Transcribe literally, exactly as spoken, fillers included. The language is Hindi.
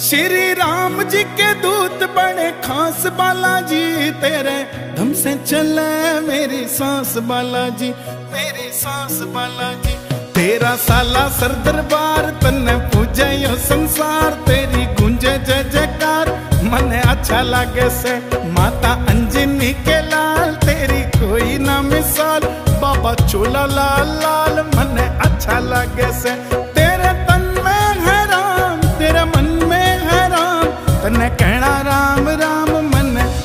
श्री राम जी के दूत बड़े खास बालाजी, तेरे धम से चले मेरी सांस बालाजी, मेरी सांस बालाजी। तेरा साला सर दरबार, तन्ने पूजे यो संसार, तेरी गूंजे जय जयकार, मने अच्छा लागे से माता अंजनी के लाल, तेरी कोई ना मिसाल बाबा चोला लाल लाल, मने अच्छा लागे से।